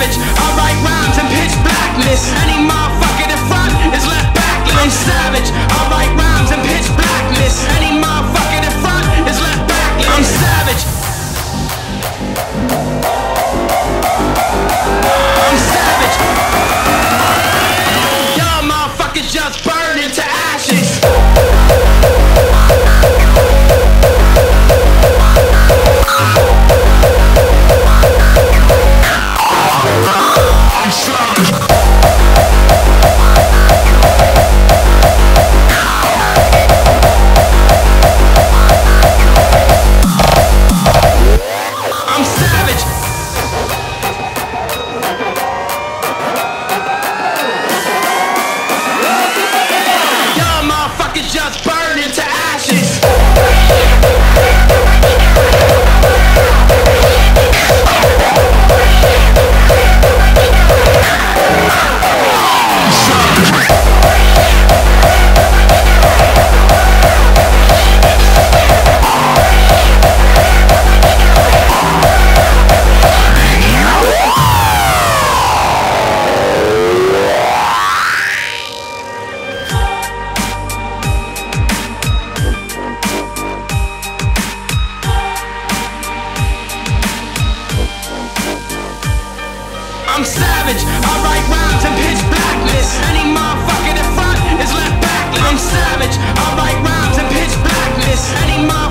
savage. I write rhymes and pitch blackness. Any motherfucker in front is left backless. I'm savage. I write rhymes and pitch blackness. Any motherfucker in front is left backless. I'm savage. I'm savage. Y'all motherfuckers just burn into ashes. Just burn into ashes. I'm savage, I write rhymes and pitch blackness. Any motherfucker in front is left backless. I'm savage, I write rhymes and pitch blackness. Any motherfucker